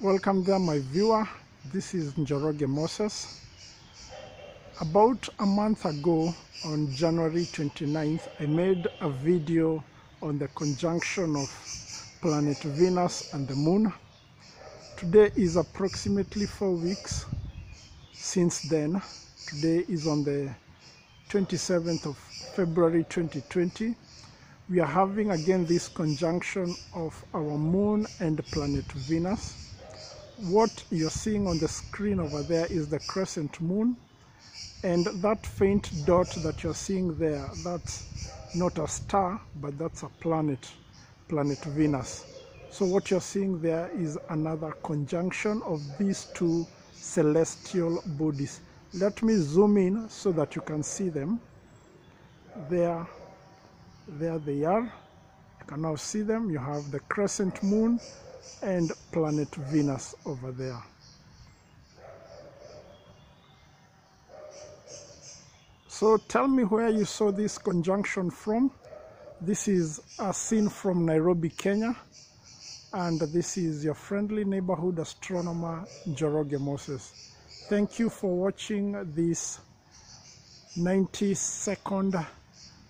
Welcome there, my viewer. This is Njoroge Moses. About a month ago, on January 29th, I made a video on the conjunction of planet Venus and the Moon. Today is approximately 4 weeks since then. Today is on the 27th of February 2020. We are having again this conjunction of our Moon and planet Venus. What you're seeing on the screen over there is the crescent moon, and that faint dot that you're seeing there, that's not a star, but that's a planet Venus. So what you're seeing there is another conjunction of these two celestial bodies. Let me zoom in so that you can see them. There they are. You can now see them. You have the crescent moon and planet Venus over there. So tell me where you saw this conjunction from. This is a scene from Nairobi, Kenya, and this is your friendly neighborhood astronomer Njoroge Moses. Thank you for watching this 90-second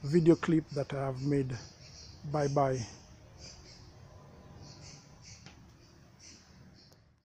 video clip that I have made. Bye bye.